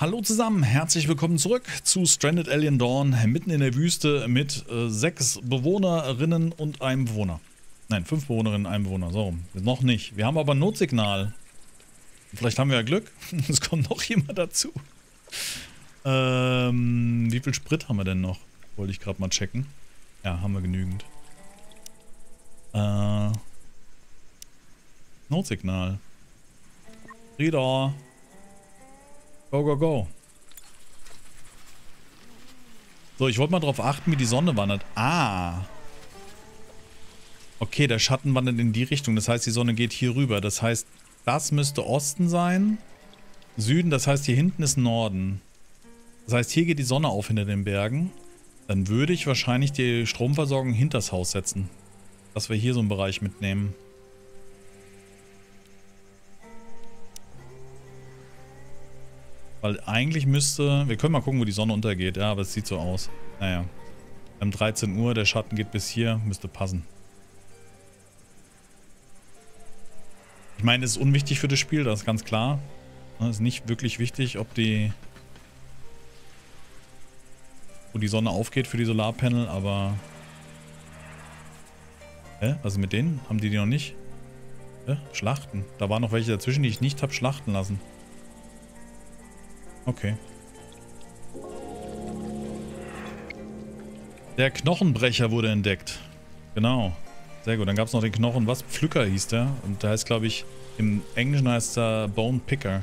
Hallo zusammen, herzlich willkommen zurück zu Stranded Alien Dawn, mitten in der Wüste mit 6 Bewohnerinnen und einem Bewohner. Nein, 5 Bewohnerinnen und einem Bewohner, so rum. Noch nicht. Wir haben aber ein Notsignal. Vielleicht haben wir ja Glück. Es kommt noch jemand dazu. Wie viel Sprit haben wir denn noch? Wollte ich gerade mal checken. Ja, haben wir genügend. Notsignal. Rita. Go, go, go. So, ich wollte mal drauf achten, wie die Sonne wandert. Ah. Okay, der Schatten wandert in die Richtung. Das heißt, die Sonne geht hier rüber. Das heißt, das müsste Osten sein. Süden, das heißt, hier hinten ist Norden. Das heißt, hier geht die Sonne auf hinter den Bergen. Dann würde ich wahrscheinlich die Stromversorgung hinters Haus setzen. Dass wir hier so einen Bereich mitnehmen. Weil eigentlich müsste... Wir können mal gucken, wo die Sonne untergeht. Ja, aber es sieht so aus. Naja. Wir haben 13 Uhr, der Schatten geht bis hier. Müsste passen. Ich meine, es ist unwichtig für das Spiel, das ist ganz klar. Es ist nicht wirklich wichtig, ob die... Wo die Sonne aufgeht für die Solarpanel, aber... Hä? Was ist mit denen? Haben die noch nicht? Hä? Schlachten. Da waren noch welche dazwischen, die ich nicht habe schlachten lassen. Okay. Der Knochenbrecher wurde entdeckt. Genau. Sehr gut. Dann gab es noch den Knochen. Was? Pflücker hieß der. Und der heißt, glaube ich, im Englischen heißt er Bone Picker.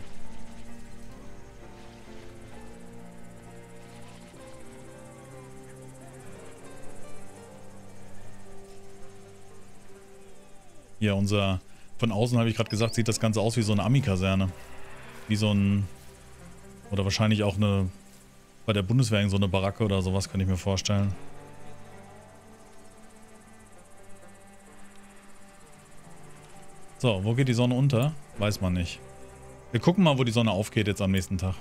Hier unser... Von außen habe ich gerade gesagt, sieht das Ganze aus wie so eine Ami-Kaserne. Wie so ein... Oder wahrscheinlich auch eine, bei der Bundeswehr so eine Baracke oder sowas, kann ich mir vorstellen. So, wo geht die Sonne unter? Weiß man nicht. Wir gucken mal, wo die Sonne aufgeht jetzt am nächsten Tag.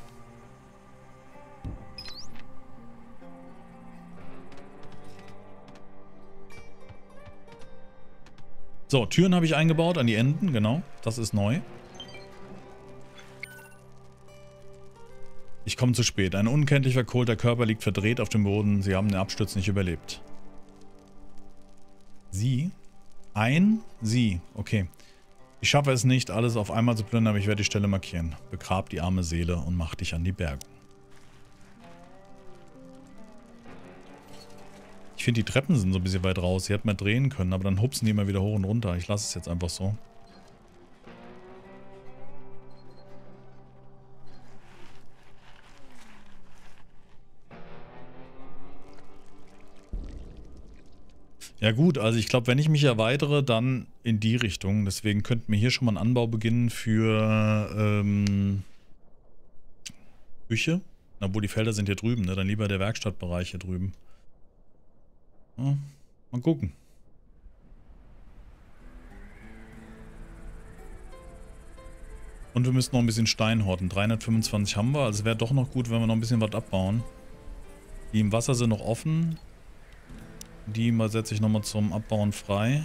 So, Türen habe ich eingebaut an die Enden, genau. Das ist neu. Ich komme zu spät. Ein unkenntlich verkohlter Körper liegt verdreht auf dem Boden. Sie haben den Absturz nicht überlebt. Sie? Ein? Sie. Okay. Ich schaffe es nicht, alles auf einmal zu plündern, aber ich werde die Stelle markieren. Begrab die arme Seele und mach dich an die Berge. Ich finde, die Treppen sind so ein bisschen weit raus. Sie hätten mal drehen können, aber dann hupsen die immer wieder hoch und runter. Ich lasse es jetzt einfach so. Ja gut, also ich glaube, wenn ich mich erweitere, dann in die Richtung. Deswegen könnten wir hier schon mal einen Anbau beginnen für Küche. Obwohl die Felder sind hier drüben, ne? Dann lieber der Werkstattbereich hier drüben. Ja, mal gucken. Und wir müssen noch ein bisschen Stein horten. 325 haben wir, also es wäre doch noch gut, wenn wir noch ein bisschen was abbauen. Die im Wasser sind noch offen. Die setze ich nochmal zum Abbauen frei.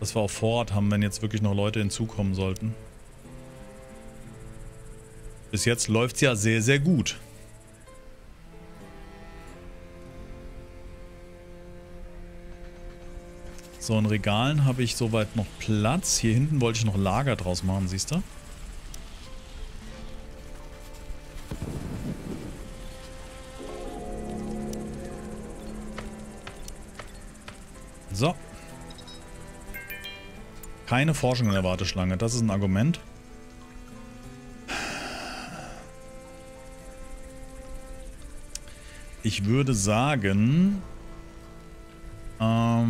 Dass wir auch Vorrat haben, wenn jetzt wirklich noch Leute hinzukommen sollten. Bis jetzt läuft es ja sehr, sehr gut. So, in Regalen habe ich soweit noch Platz. Hier hinten wollte ich noch Lager draus machen, siehst du? So. Keine Forschung in der Warteschlange. Das ist ein Argument. Ich würde sagen, dass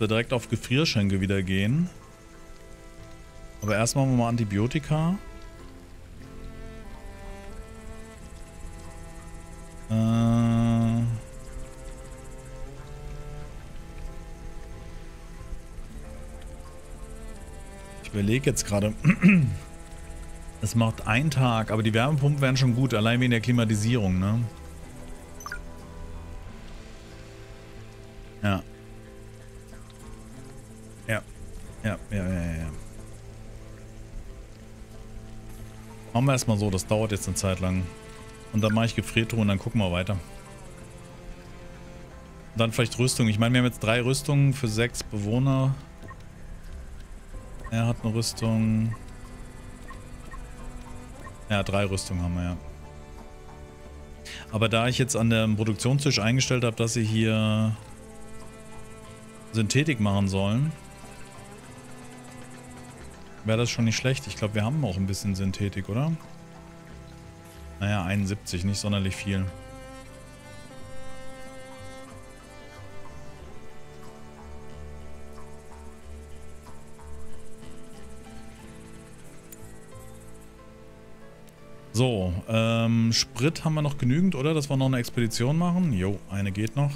wir direkt auf Gefrierschränke wieder gehen. Aber erst machen wir mal Antibiotika. Ich überlege jetzt gerade. Es macht einen Tag, aber die Wärmepumpen wären schon gut, allein wegen der Klimatisierung, ne? Ja. Ja. Ja, ja, ja, ja. Machen wir erstmal so, das dauert jetzt eine Zeit lang. Und dann mache ich Gefriertruhe und dann gucken wir weiter. Und dann vielleicht Rüstung. Ich meine, wir haben jetzt 3 Rüstungen für 6 Bewohner. Er hat eine Rüstung. Ja, 3 Rüstungen haben wir, ja. Aber da ich jetzt an dem Produktionstisch eingestellt habe, dass sie hier Synthetik machen sollen, wäre das schon nicht schlecht. Ich glaube, wir haben auch ein bisschen Synthetik, oder? Naja, 71, nicht sonderlich viel. So, Sprit haben wir noch genügend, oder? Dass wir noch eine Expedition machen? Jo, eine geht noch.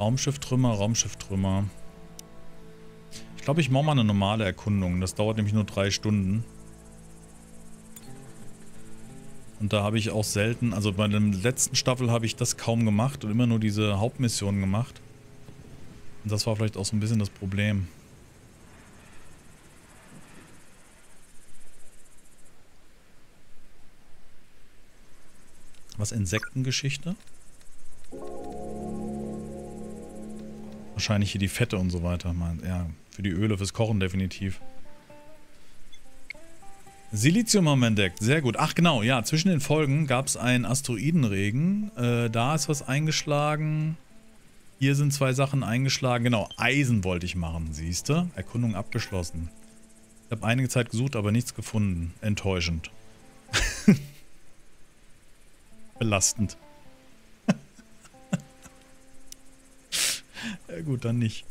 Raumschifftrümmer, Raumschifftrümmer. Ich glaube, ich mache mal eine normale Erkundung. Das dauert nämlich nur 3 Stunden. Und da habe ich auch selten, also bei der letzten Staffel habe ich das kaum gemacht und immer nur diese Hauptmissionen gemacht. Und das war vielleicht auch so ein bisschen das Problem. Was, Insektengeschichte? Wahrscheinlich hier die Fette und so weiter. Ja, für die Öle, fürs Kochen definitiv. Silizium haben wir entdeckt, sehr gut. Ach genau, ja, zwischen den Folgen gab es einen Asteroidenregen. Da ist was eingeschlagen. Hier sind 2 Sachen eingeschlagen. Genau, Eisen wollte ich machen, siehst du? Erkundung abgeschlossen. Ich habe einige Zeit gesucht, aber nichts gefunden. Enttäuschend. Belastend. Ja gut, dann nicht.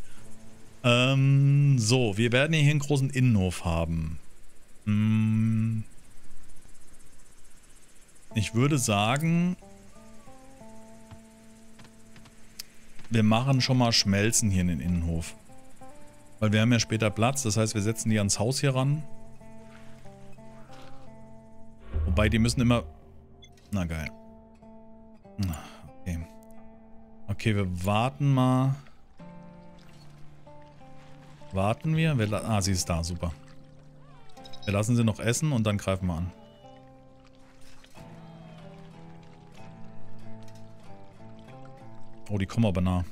So, wir werden hier einen großen Innenhof haben. Ich würde sagen, wir machen schon mal Schmelzen hier in den Innenhof. Weil wir haben ja später Platz, das heißt, wir setzen die ans Haus hier ran. Wobei, die müssen immer... Na geil. Okay. Okay, wir warten mal. Warten wir? Ah, sie ist da, super. Wir lassen sie noch essen und dann greifen wir an. Oh, die kommen aber nah.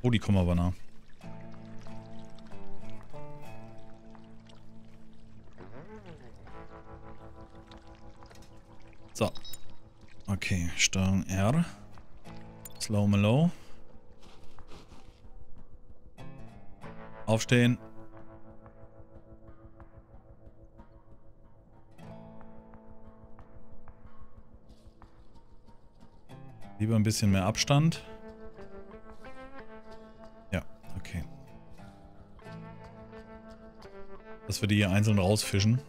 Oh, die kommen aber nah. So. Okay, Steuerung R. Slow Mellow. Aufstehen. Lieber ein bisschen mehr Abstand. Ja, okay. Dass wir die hier einzeln rausfischen.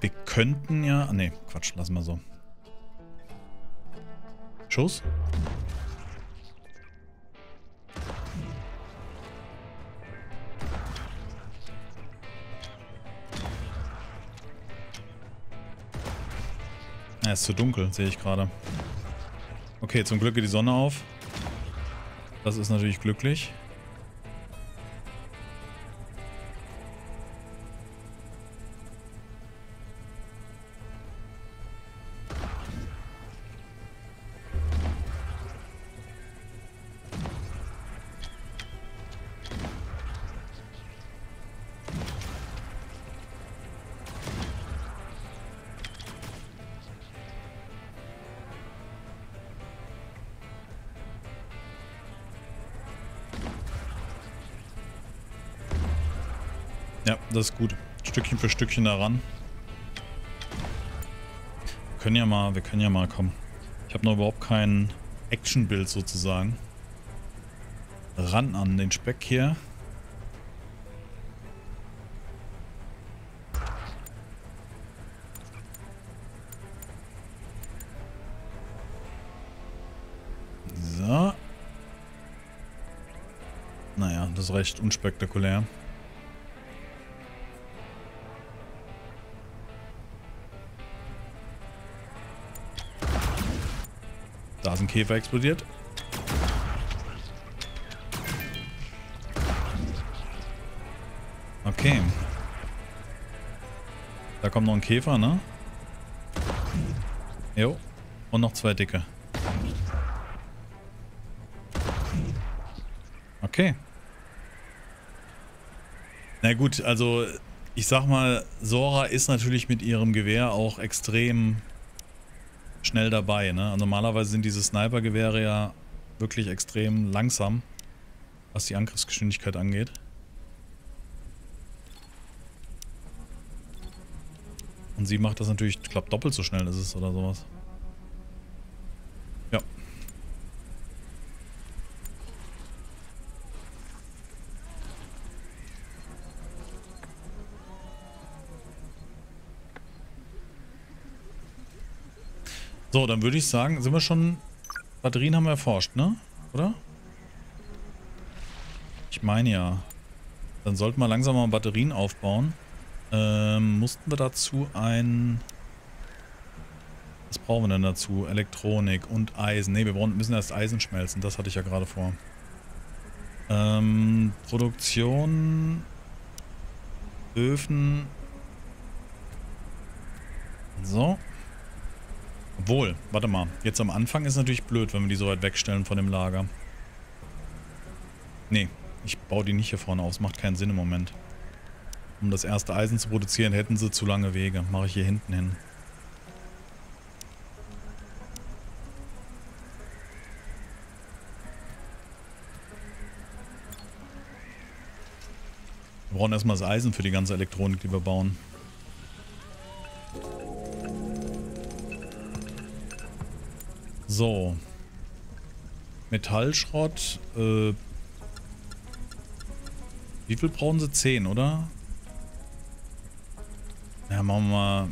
Wir könnten ja... Ah, ne, Quatsch, lassen wir so. Schuss. Ja, ist zu dunkel, sehe ich gerade. Okay, zum Glück geht die Sonne auf. Das ist natürlich glücklich. Das ist gut. Stückchen für Stückchen daran. Wir können ja mal kommen. Ich habe noch überhaupt kein Action-Bild sozusagen. Ran an den Speck hier. So. Naja, das ist recht unspektakulär. Da ist ein Käfer explodiert. Okay. Da kommt noch ein Käfer, ne? Jo. Und noch zwei dicke. Okay. Na gut, also ich sag mal, Sora ist natürlich mit ihrem Gewehr auch extrem schnell dabei, ne? Normalerweise sind diese Sniper-Gewehre ja wirklich extrem langsam, was die Angriffsgeschwindigkeit angeht. Und sie macht das natürlich, ich glaube, doppelt so schnell ist es oder sowas. Ja. So, dann würde ich sagen, sind wir schon... Batterien haben wir erforscht, ne? Oder? Ich meine ja. Dann sollten wir langsam mal Batterien aufbauen. Mussten wir dazu ein... Was brauchen wir denn dazu? Elektronik und Eisen. Ne, wir müssen erst Eisen schmelzen. Das hatte ich ja gerade vor. Produktion... Öfen... So. Obwohl, warte mal. Jetzt am Anfang ist natürlich blöd, wenn wir die so weit wegstellen von dem Lager. Nee, ich baue die nicht hier vorne aus. Macht keinen Sinn im Moment. Um das erste Eisen zu produzieren, hätten sie zu lange Wege. Mache ich hier hinten hin. Wir brauchen erstmal das Eisen für die ganze Elektronik, die wir bauen. So. Metallschrott. Wie viel brauchen sie? 10, oder? Ja, machen wir mal...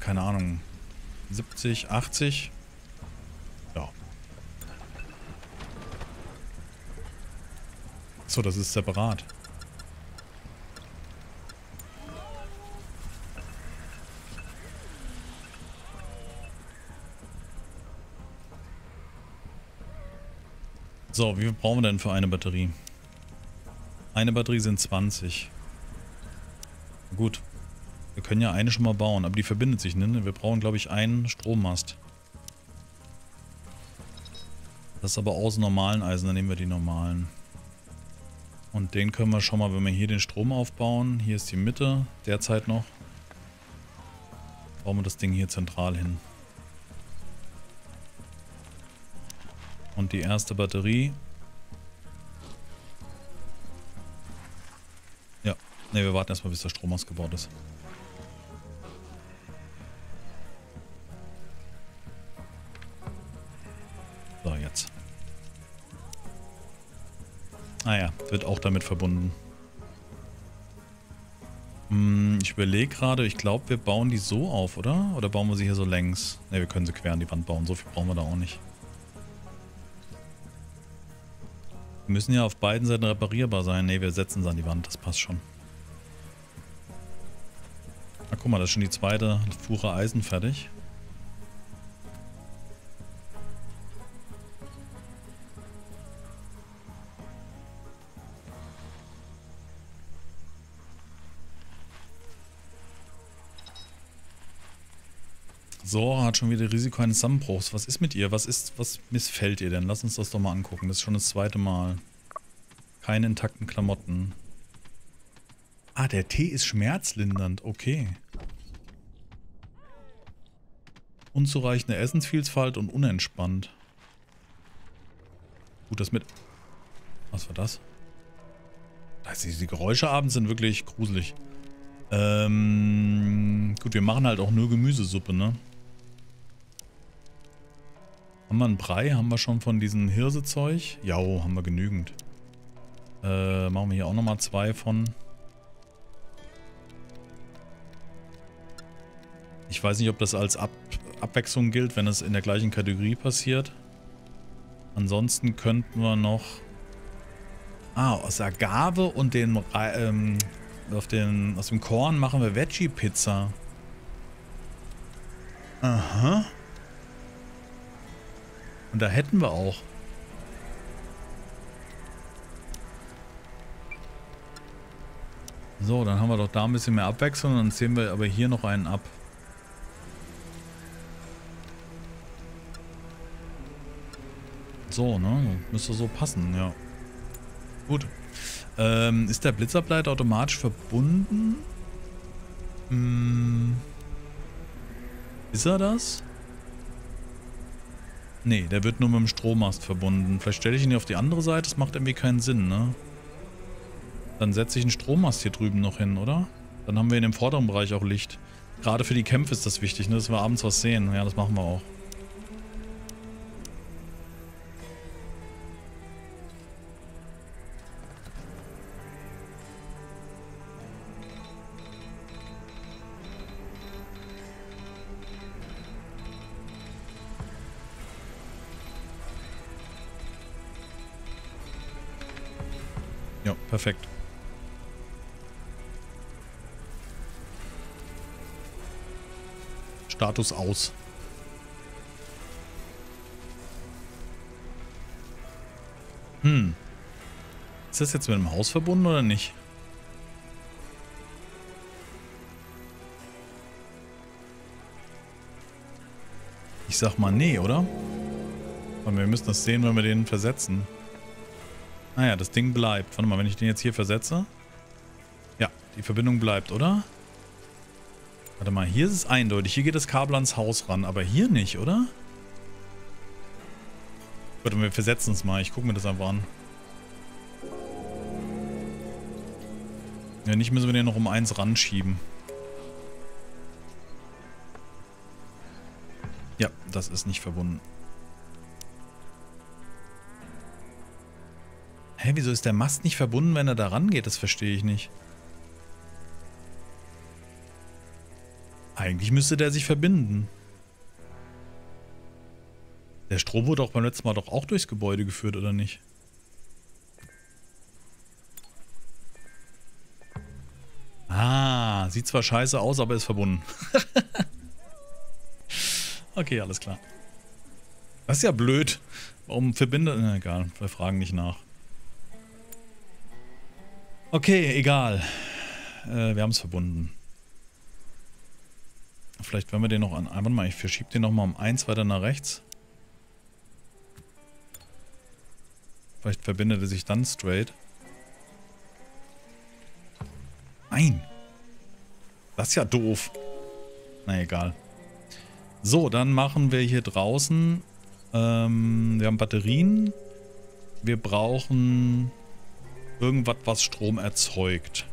Keine Ahnung. 70, 80? Ja. So, das ist separat. So, wie viel brauchen wir denn für eine Batterie? Eine Batterie sind 20. Gut. Wir können ja eine schon mal bauen, aber die verbindet sich, ne? Wir brauchen, glaube ich, einen Strommast. Das ist aber aus normalen Eisen, dann nehmen wir die normalen. Und den können wir schon mal, wenn wir hier den Strom aufbauen, hier ist die Mitte, derzeit noch, bauen wir das Ding hier zentral hin. Und die erste Batterie. Ja, ne, wir warten erstmal, bis der Strom ausgebaut ist. So, jetzt. Ah ja, wird auch damit verbunden. Ich überlege gerade, ich glaube, wir bauen die so auf, oder? Oder bauen wir sie hier so längs? Ne, wir können sie quer an die Wand bauen, so viel brauchen wir da auch nicht. Wir müssen ja auf beiden Seiten reparierbar sein. Ne, wir setzen es an die Wand. Das passt schon. Na, guck mal, da ist schon die zweite Fuhre Eisen fertig. Sora hat schon wieder Risiko eines Zusammenbruchs. Was ist mit ihr? Was missfällt ihr denn? Lass uns das doch mal angucken. Das ist schon das zweite Mal. Keine intakten Klamotten. Ah, der Tee ist schmerzlindernd. Okay. Unzureichende Essensvielfalt und unentspannt. Gut, das mit... Was war das? Also die Geräusche abends sind wirklich gruselig. Gut, wir machen halt auch nur Gemüsesuppe, ne? Haben wir einen Brei? Haben wir schon von diesen Hirsezeug? Ja, haben wir genügend. Machen wir hier auch nochmal 2 von. Ich weiß nicht, ob das als Abwechslung gilt, wenn das in der gleichen Kategorie passiert. Ansonsten könnten wir noch... Ah, aus Agave und den... aus dem Korn machen wir Veggie-Pizza. Aha. Und da hätten wir auch. So, dann haben wir doch da ein bisschen mehr Abwechslung. Dann ziehen wir aber hier noch einen ab. So, ne? Müsste so passen, ja. Gut. Ist der Blitzableiter automatisch verbunden? Ist er das? Nee, der wird nur mit dem Strommast verbunden. Vielleicht stelle ich ihn hier auf die andere Seite. Das macht irgendwie keinen Sinn, ne? Dann setze ich einen Strommast hier drüben noch hin, oder? Dann haben wir in dem vorderen Bereich auch Licht. Gerade für die Kämpfe ist das wichtig, ne? Dass wir abends was sehen. Ja, das machen wir auch. Ja, perfekt. Status aus. Ist das jetzt mit dem Haus verbunden oder nicht? Ich sag mal nee, oder? Und wir müssen das sehen, wenn wir den versetzen. Naja, das Ding bleibt. Warte mal, wenn ich den jetzt hier versetze. Ja, die Verbindung bleibt, oder? Warte mal, hier ist es eindeutig. Hier geht das Kabel ans Haus ran, aber hier nicht, oder? Warte mal, wir versetzen es mal. Ich gucke mir das einfach an. Wenn nicht, müssen wir den noch um 1 ranschieben. Ja, das ist nicht verbunden. Hä, wieso ist der Mast nicht verbunden, wenn er da rangeht? Das verstehe ich nicht. Eigentlich müsste der sich verbinden. Der Strom wurde auch beim letzten Mal doch auch durchs Gebäude geführt, oder nicht? Ah, sieht zwar scheiße aus, aber ist verbunden. Okay, alles klar. Das ist ja blöd. Warum verbindet... Na, egal, wir fragen nicht nach. Okay, egal. Wir haben es verbunden. Vielleicht werden wir den noch an... Warte mal, ich verschiebe den nochmal um 1 weiter nach rechts. Vielleicht verbindet er sich dann straight. Nein! Das ist ja doof. Na egal. So, dann machen wir hier draußen... wir haben Batterien. Wir brauchen... irgendwas, was Strom erzeugt.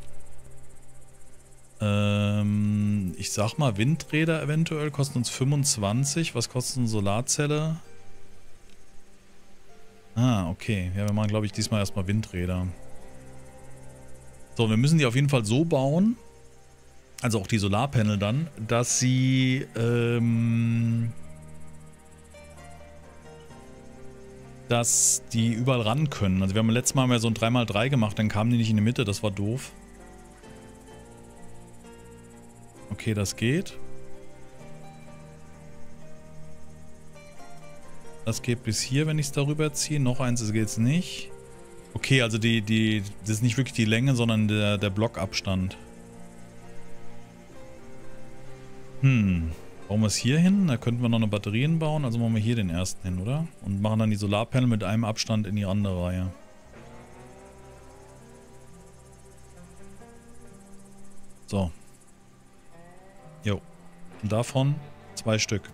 Ich sag mal, Windräder eventuell kosten uns 25. Was kostet eine Solarzelle? Ah, okay. Ja, wir machen, glaube ich, diesmal erstmal Windräder. So, wir müssen die auf jeden Fall so bauen, also auch die Solarpanel dann, dass sie, dass die überall ran können. Also wir haben letztes Mal so ein 3x3 gemacht, dann kamen die nicht in die Mitte, das war doof. Okay, das geht. Das geht bis hier, wenn ich es darüber ziehe. Noch eins, das geht es nicht. Okay, also das ist nicht wirklich die Länge, sondern der Blockabstand. Bauen wir es hier hin, da könnten wir noch eine Batterie bauen, also machen wir hier den ersten hin, oder? Und machen dann die Solarpanel mit einem Abstand in die andere Reihe. So. Jo. Und davon 2 Stück.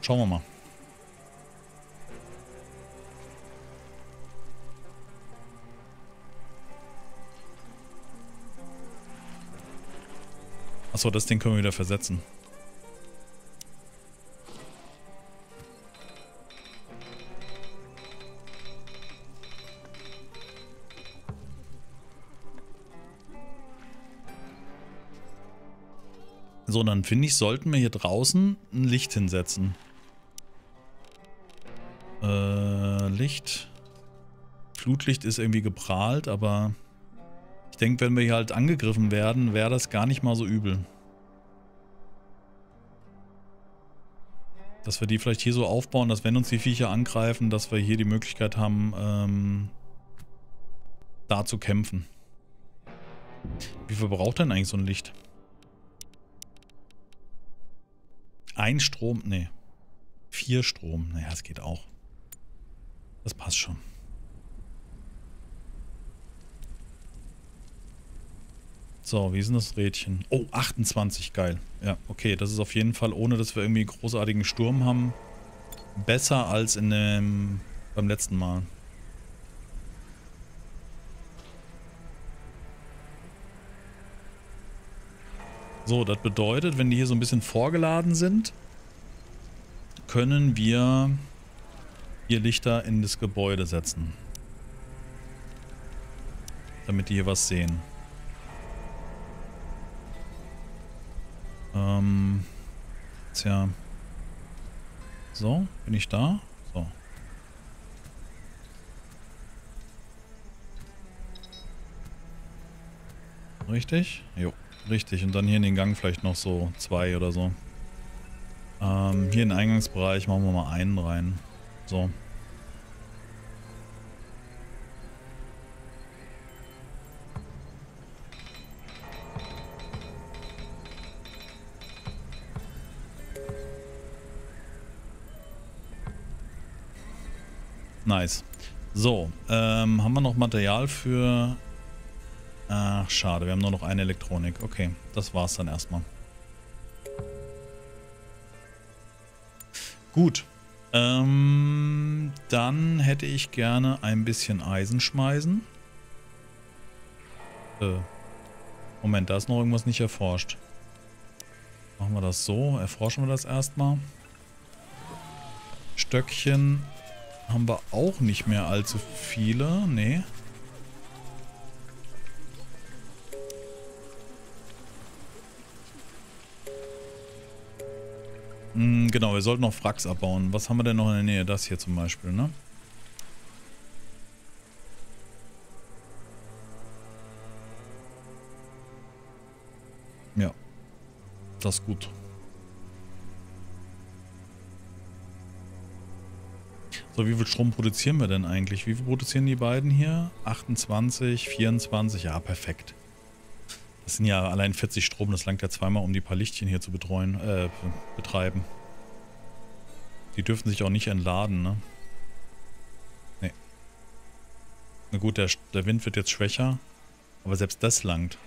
Schauen wir mal. Achso, das Ding können wir wieder versetzen. So, dann finde ich, sollten wir hier draußen ein Licht hinsetzen. Licht. Flutlicht ist irgendwie geprahlt, aber... ich denke, wenn wir hier halt angegriffen werden, wäre das gar nicht mal so übel. Dass wir die vielleicht hier so aufbauen, dass wenn uns die Viecher angreifen, dass wir hier die Möglichkeit haben, da zu kämpfen. Wie viel braucht denn eigentlich so ein Licht? Ein Strom? Nee. 4 Strom. Naja, das geht auch. Das passt schon. So, wie ist denn das Rädchen? Oh, 28, geil. Ja, okay, das ist auf jeden Fall, ohne dass wir irgendwie einen großartigen Sturm haben, besser als in dem, beim letzten Mal. So, das bedeutet, wenn die hier so ein bisschen vorgeladen sind, können wir hier Lichter in das Gebäude setzen. Damit die hier was sehen. Tja. So, bin ich da? So. Richtig? Jo, richtig. Und dann hier in den Gang vielleicht noch so 2 oder so. Hier in den Eingangsbereich machen wir mal einen rein. So. Nice. So, haben wir noch Material für... Ach, schade, wir haben nur noch eine Elektronik. Okay, das war's dann erstmal. Gut. Dann hätte ich gerne ein bisschen Eisen schmeißen. Moment, da ist noch irgendwas nicht erforscht. Machen wir das so, erforschen wir das erstmal. Stöckchen... Haben wir auch nicht mehr allzu viele. Nee. Genau, wir sollten noch Wracks abbauen. Was haben wir denn noch in der Nähe? Das hier zum Beispiel, ne? Ja. Das ist gut. So, wie viel Strom produzieren wir denn eigentlich? Wie viel produzieren die beiden hier? 28, 24, ja, perfekt. Das sind ja allein 40 Strom, das langt ja zweimal, um die paar Lichtchen hier zu betreiben. Die dürfen sich auch nicht entladen, ne? Nee. Na gut, der Wind wird jetzt schwächer, aber selbst das langt.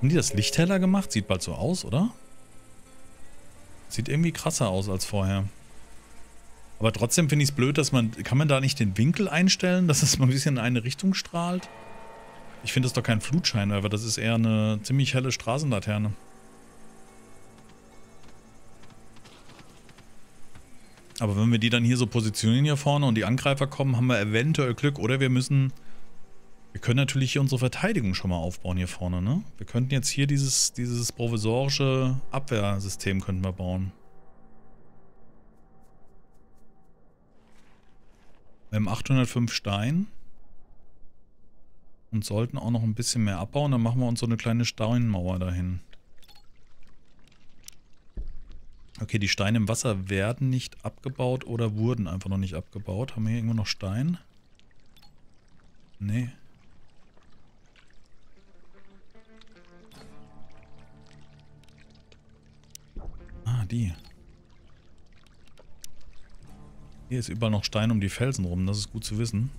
Haben die das Licht heller gemacht? Sieht bald so aus, oder? Sieht irgendwie krasser aus als vorher. Aber trotzdem finde ich es blöd, dass man... Kann man da nicht den Winkel einstellen, dass es mal ein bisschen in eine Richtung strahlt? Ich finde das doch kein Flutschein, aber das ist eher eine ziemlich helle Straßenlaterne. Aber wenn wir die dann hier so positionieren hier vorne und die Angreifer kommen, haben wir eventuell Glück. Oder wir müssen... Wir können natürlich hier unsere Verteidigung schon mal aufbauen hier vorne, ne? Wir könnten jetzt hier dieses provisorische Abwehrsystem könnten wir bauen. Wir haben 805 Stein und sollten auch noch ein bisschen mehr abbauen. Dann machen wir uns so eine kleine Steinmauer dahin. Okay, die Steine im Wasser werden nicht abgebaut oder wurden einfach noch nicht abgebaut. Haben wir hier irgendwo noch Stein? Nee. Ah, die. Hier ist überall noch Stein um die Felsen rum, das ist gut zu wissen.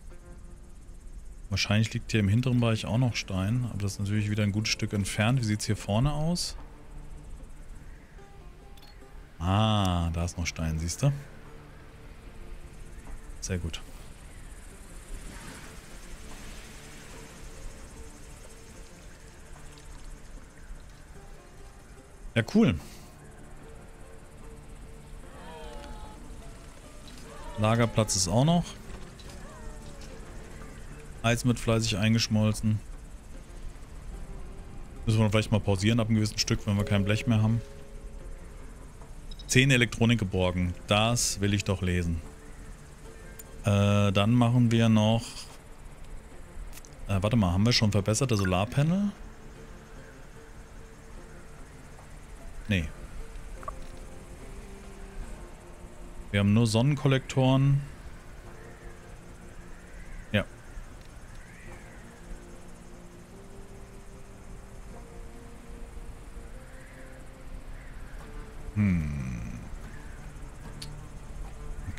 Wahrscheinlich liegt hier im hinteren Bereich auch noch Stein, aber das ist natürlich wieder ein gutes Stück entfernt. Wie sieht es hier vorne aus? Ah, da ist noch Stein, siehst du? Sehr gut. Ja, cool. Lagerplatz ist auch noch. Eis mit fleißig eingeschmolzen. Müssen wir vielleicht mal pausieren ab einem gewissen Stück, wenn wir kein Blech mehr haben. 10 Elektronik geborgen. Das will ich doch lesen. Dann machen wir noch... warte mal, haben wir schon verbesserte Solarpanel? Nee. Wir haben nur Sonnenkollektoren. Ja.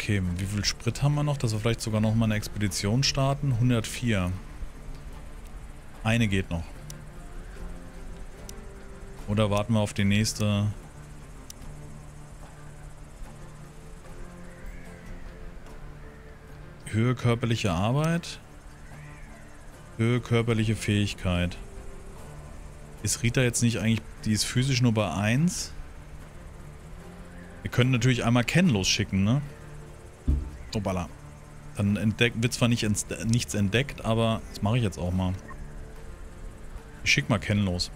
Okay, wie viel Sprit haben wir noch? Dass wir vielleicht sogar noch mal eine Expedition starten. 104. Eine geht noch. Oder warten wir auf die nächste? Höhe körperliche Arbeit. Höhe körperliche Fähigkeit. Ist Rita jetzt nicht eigentlich... Die ist physisch nur bei 1. Wir können natürlich einmal Ken losschicken, ne? Obala. Dann wird zwar nichts entdeckt, aber das mache ich jetzt auch mal. Ich schicke mal Ken los.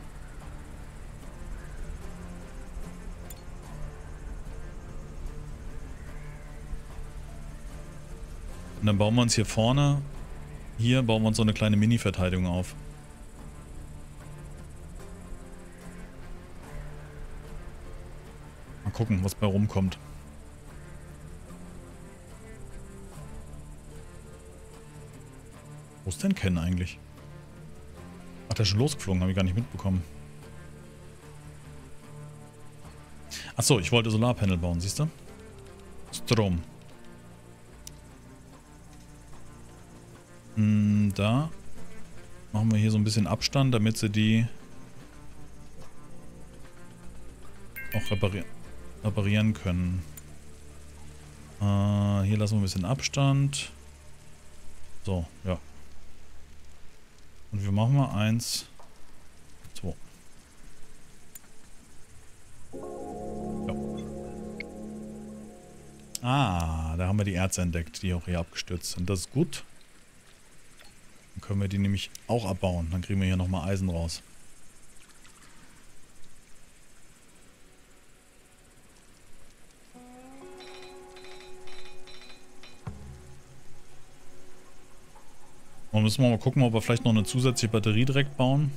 Und dann bauen wir uns hier vorne, hier bauen wir uns so eine kleine Mini-Verteidigung auf. Mal gucken, was bei rumkommt. Wo ist denn Ken eigentlich? Ach, der ist schon losgeflogen, habe ich gar nicht mitbekommen. Achso, ich wollte Solarpanel bauen, siehst du? Strom. Da machen wir hier so ein bisschen Abstand, damit sie die auch reparieren können. Hier lassen wir ein bisschen Abstand. So, ja. Und wir machen mal 1, 2. Ja. Ah, da haben wir die Erze entdeckt, die auch hier abgestürzt sind. Das ist gut. Dann können wir die nämlich auch abbauen. Dann kriegen wir hier nochmal Eisen raus. Dann müssen wir mal gucken, ob wir vielleicht noch eine zusätzliche Batterie direkt bauen.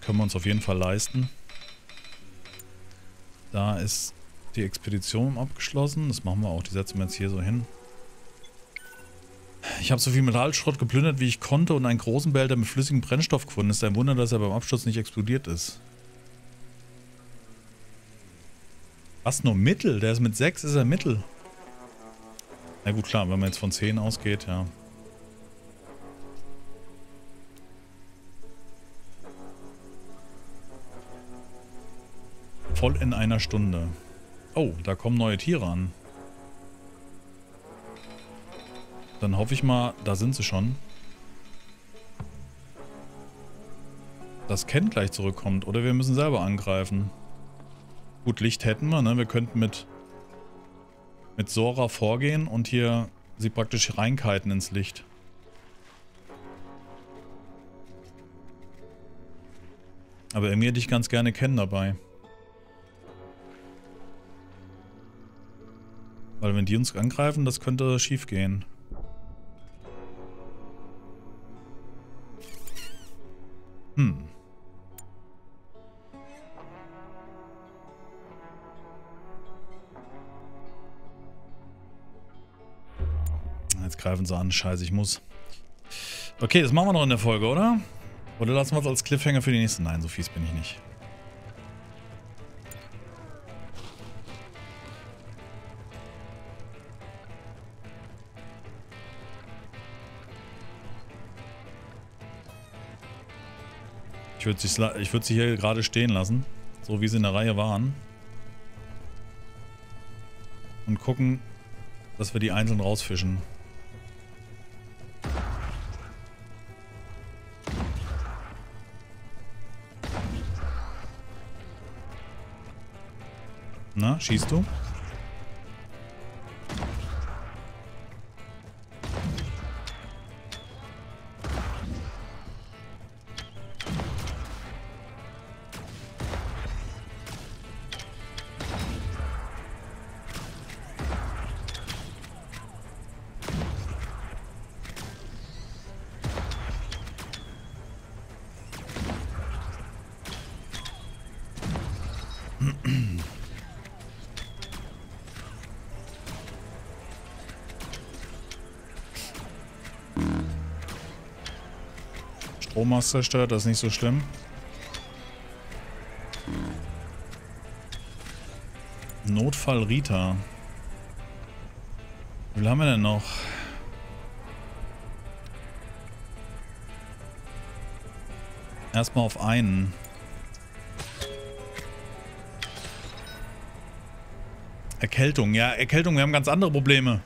Können wir uns auf jeden Fall leisten. Da ist... die Expedition abgeschlossen. Das machen wir auch. Die setzen wir jetzt hier so hin. Ich habe so viel Metallschrott geplündert, wie ich konnte, und einen großen Behälter mit flüssigem Brennstoff gefunden. Es ist ein Wunder, dass er beim Absturz nicht explodiert ist. Was, nur Mittel? Der ist mit 6, ist er Mittel. Na gut, klar, wenn man jetzt von 10 ausgeht, ja. Voll in einer Stunde. Oh, da kommen neue Tiere an. Dann hoffe ich mal, da sind sie schon. Dass Ken gleich zurückkommt. Oder wir müssen selber angreifen. Gut, Licht hätten wir, ne? Wir könnten mit Sora vorgehen und hier sie praktisch reinkiten ins Licht. Aber irgendwie hätte ich ganz gerne Ken dabei. Weil wenn die uns angreifen, das könnte schief gehen. Hm. Jetzt greifen sie an. Scheiße, ich muss. Okay, das machen wir noch in der Folge, oder? Oder lassen wir es als Cliffhanger für die nächste? Nein, so fies bin ich nicht. Ich würde sie hier gerade stehen lassen, so wie sie in der Reihe waren. Und gucken, dass wir die einzeln rausfischen. Na, schießt du? Strommast zerstört, das ist nicht so schlimm. Notfall Rita. Wie viel haben wir denn noch? Erstmal auf einen. Erkältung. Ja, Erkältung. Wir haben ganz andere Probleme.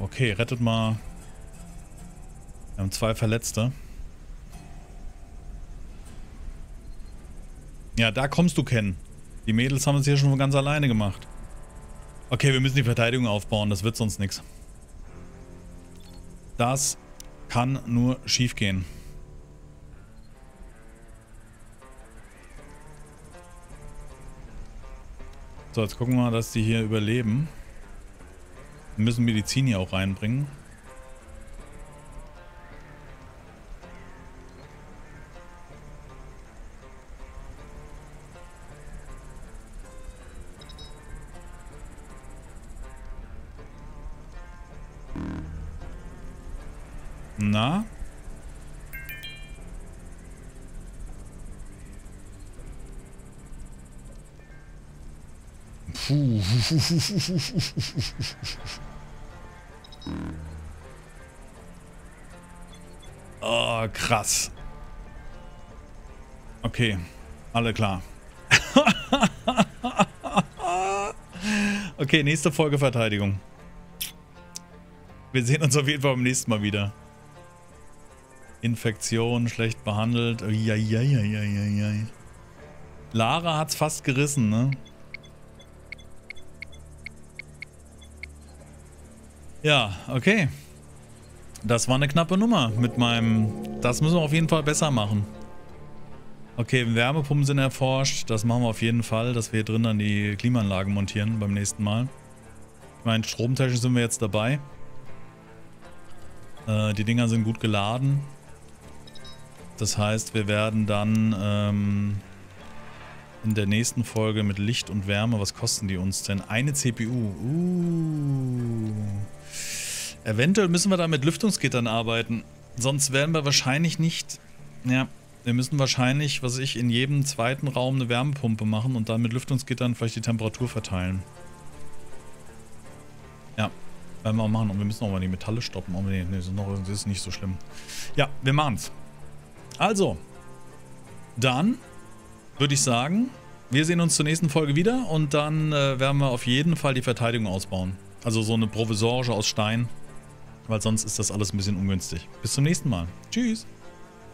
Okay, rettet mal. Wir haben 2 Verletzte. Ja, da kommst du, Ken. Die Mädels haben es hier schon ganz alleine gemacht. Okay, wir müssen die Verteidigung aufbauen. Das wird sonst nichts. Das kann nur schief gehen. So, jetzt gucken wir mal, dass die hier überleben. Wir müssen Medizin hier auch reinbringen. Na? Puh. Oh, krass. Okay, alle klar. Okay, nächste Folge Verteidigung. Wir sehen uns auf jeden Fall beim nächsten Mal wieder. Infektion, schlecht behandelt. Lara hat's fast gerissen, ne? Ja, okay. Das war eine knappe Nummer mit meinem... Das müssen wir auf jeden Fall besser machen. Okay, Wärmepumpen sind erforscht. Das machen wir auf jeden Fall, dass wir hier drin dann die Klimaanlagen montieren beim nächsten Mal. Ich meine, stromtechnisch sind wir jetzt dabei. Die Dinger sind gut geladen. Das heißt, wir werden dann in der nächsten Folge mit Licht und Wärme, was kosten die uns denn? Eine CPU. Eventuell müssen wir da mit Lüftungsgittern arbeiten. Sonst werden wir wahrscheinlich nicht... Ja, wir müssen wahrscheinlich, was weiß ich, in jedem zweiten Raum eine Wärmepumpe machen und dann mit Lüftungsgittern vielleicht die Temperatur verteilen. Ja, werden wir auch machen. Und wir müssen auch mal die Metalle stoppen. Oh nee, das ist nicht so schlimm. Ja, wir machen's. Also, dann... würde ich sagen, wir sehen uns zur nächsten Folge wieder und dann werden wir auf jeden Fall die Verteidigung ausbauen. Also so eine provisorische aus Stein, weil sonst ist das alles ein bisschen ungünstig. Bis zum nächsten Mal. Tschüss.